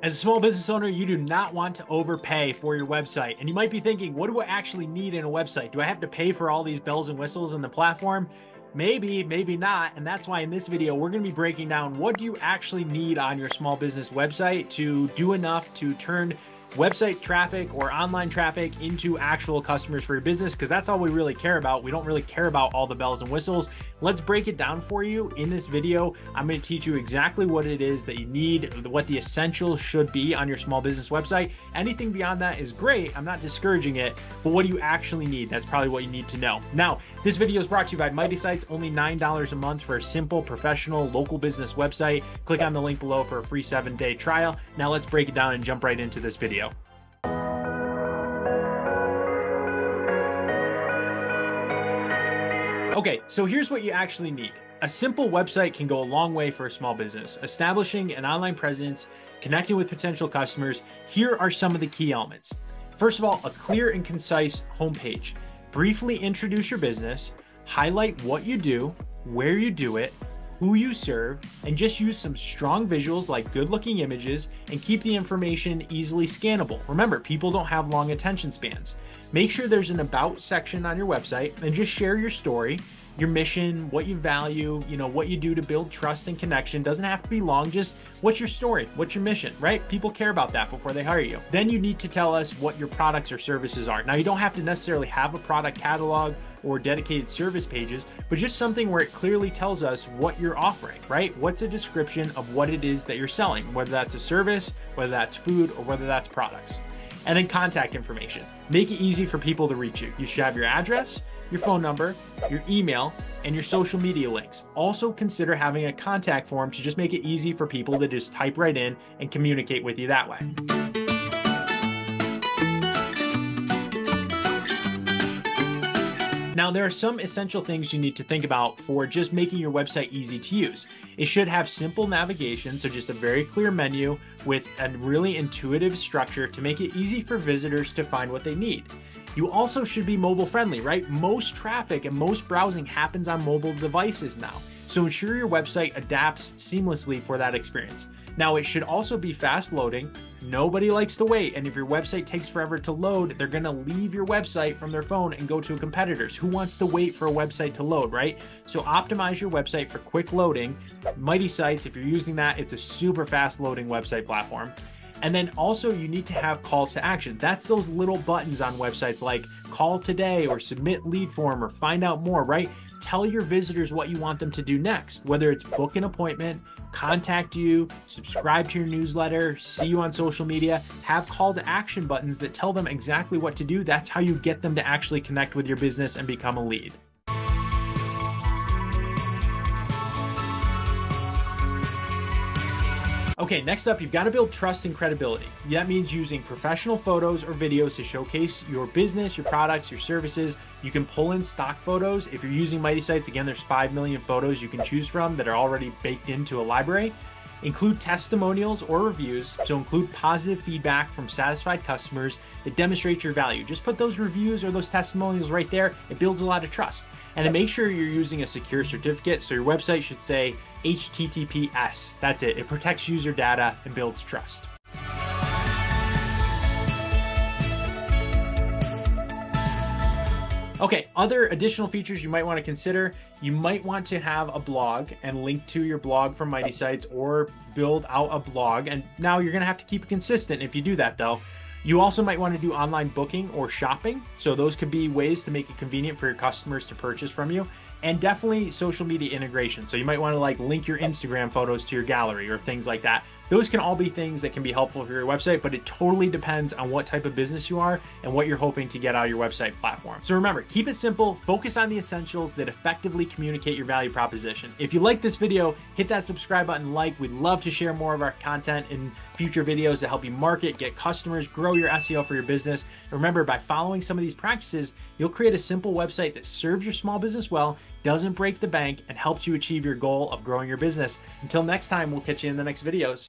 As a small business owner, you do not want to overpay for your website. And you might be thinking, what do I actually need in a website? Do I have to pay for all these bells and whistles in the platform? Maybe, maybe not. And that's why in this video, we're going to be breaking down what do you actually need on your small business website to do enough to turn website traffic or online traffic into actual customers for your business, because that's all we really care about. We don't really care about all the bells and whistles. Let's break it down for you in this video. I'm going to teach you exactly what it is that you need, what the essentials should be on your small business website. Anything beyond that is great. I'm not discouraging it, but what do you actually need? That's probably what you need to know. Now, this video is brought to you by Mighty Sites, only $9 a month for a simple, professional, local business website. Click on the link below for a free 7-day trial. Now let's break it down and jump right into this video. Okay, so here's what you actually need. A simple website can go a long way for a small business. Establishing an online presence, connecting with potential customers. Here are some of the key elements. First of all, a clear and concise homepage. Briefly introduce your business, highlight what you do, where you do it, who you serve, and just use some strong visuals like good-looking images and keep the information easily scannable. Remember, people don't have long attention spans. Make sure there's an about section on your website and just share your story, your mission, what you value, you know, what you do to build trust and connection. Doesn't have to be long, just what's your story, what's your mission, right? People care about that before they hire you. Then you need to tell us what your products or services are. Now, you don't have to necessarily have a product catalog or dedicated service pages, but just something where it clearly tells us what you're offering, right? What's a description of what it is that you're selling, whether that's a service, whether that's food, or whether that's products. And then contact information. Make it easy for people to reach you. You should have your address, your phone number, your email, and your social media links. Also consider having a contact form to just make it easy for people to just type right in and communicate with you that way. Now, there are some essential things you need to think about for just making your website easy to use. It should have simple navigation, so just a very clear menu with a really intuitive structure to make it easy for visitors to find what they need. You also should be mobile friendly, right? Most traffic and most browsing happens on mobile devices now, so ensure your website adapts seamlessly for that experience. Now, it should also be fast loading. Nobody likes to wait, and if your website takes forever to load, they're gonna leave your website from their phone and go to a competitor's. Who wants to wait for a website to load, right? So optimize your website for quick loading. Mighty Sites, if you're using that, it's a super fast loading website platform. And then also you need to have calls to action. That's those little buttons on websites like call today or submit lead form or find out more, right? Tell your visitors what you want them to do next, whether it's book an appointment, contact you, subscribe to your newsletter, see you on social media. Have call to action buttons that tell them exactly what to do. That's how you get them to actually connect with your business and become a lead. Okay, next up, you've got to build trust and credibility. That means using professional photos or videos to showcase your business, your products, your services. You can pull in stock photos. If you're using Mighty Sites, again, there's 5 million photos you can choose from that are already baked into a library. Include testimonials or reviews. So include positive feedback from satisfied customers that demonstrate your value. Just put those reviews or those testimonials right there. It builds a lot of trust. And then make sure you're using a secure certificate. So your website should say HTTPS. That's it. It protects user data and builds trust. Okay, other additional features you might want to consider. You might want to have a blog and link to your blog from Mighty Sites or build out a blog. And now you're going to have to keep it consistent if you do that though. You also might want to do online booking or shopping. So those could be ways to make it convenient for your customers to purchase from you. And definitely social media integration. So you might want to like link your Instagram photos to your gallery or things like that. Those can all be things that can be helpful for your website, but it totally depends on what type of business you are and what you're hoping to get out of your website platform. So remember, keep it simple, focus on the essentials that effectively communicate your value proposition. If you like this video, hit that subscribe button, like, we'd love to share more of our content in future videos to help you market, get customers, grow your SEO for your business. And remember, by following some of these practices, you'll create a simple website that serves your small business well, doesn't break the bank, and helps you achieve your goal of growing your business. Until next time, we'll catch you in the next videos.